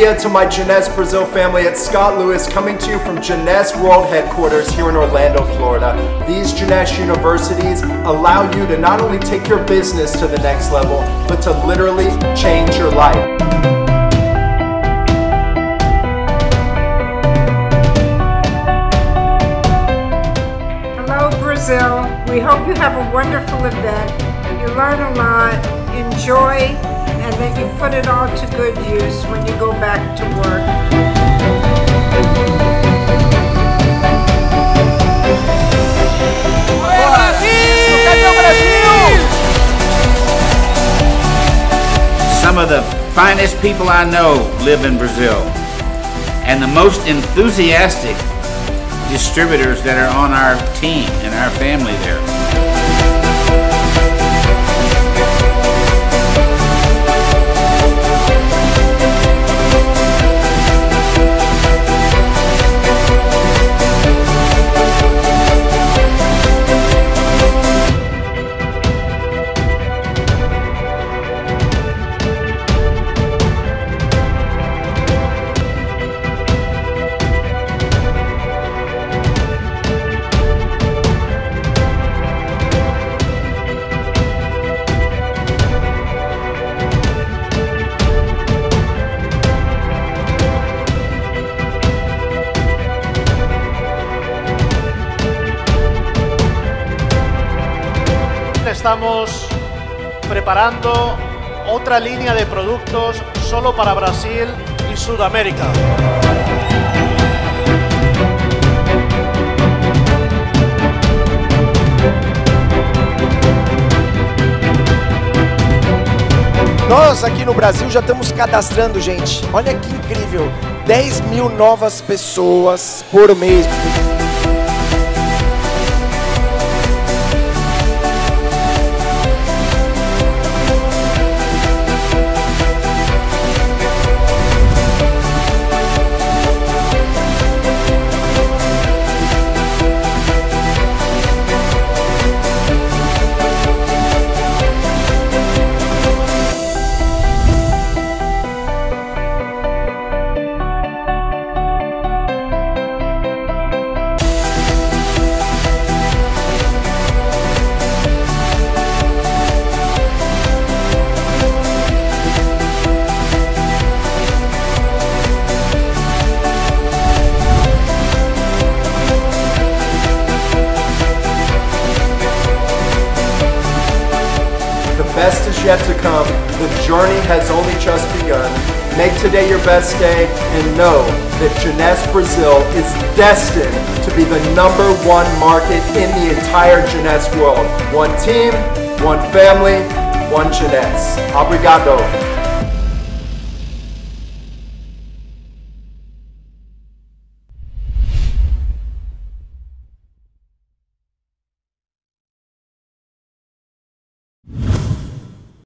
Colombia, to my Jeunesse Brazil family, it's Scott Lewis coming to you from Jeunesse World Headquarters here in Orlando, Florida. These Jeunesse universities allow you to not only take your business to the next level, but to literally change your life. Brazil. We hope you have a wonderful event, you learn a lot, enjoy, and then you put it all to good use when you go back to work. Some of the finest people I know live in Brazil, and the most enthusiastic distributors that are on our team and our family there. Estamos preparando otra línea de productos solo para Brasil y Sudamérica. Nós aqui no Brasil já estamos cadastrando, gente. Olha que incrível, 10 mil novas pessoas por mês. The best is yet to come. The journey has only just begun. Make today your best day and know that Jeunesse Brazil is destined to be the #1 market in the entire Jeunesse world. One team, one family, one Jeunesse. Obrigado.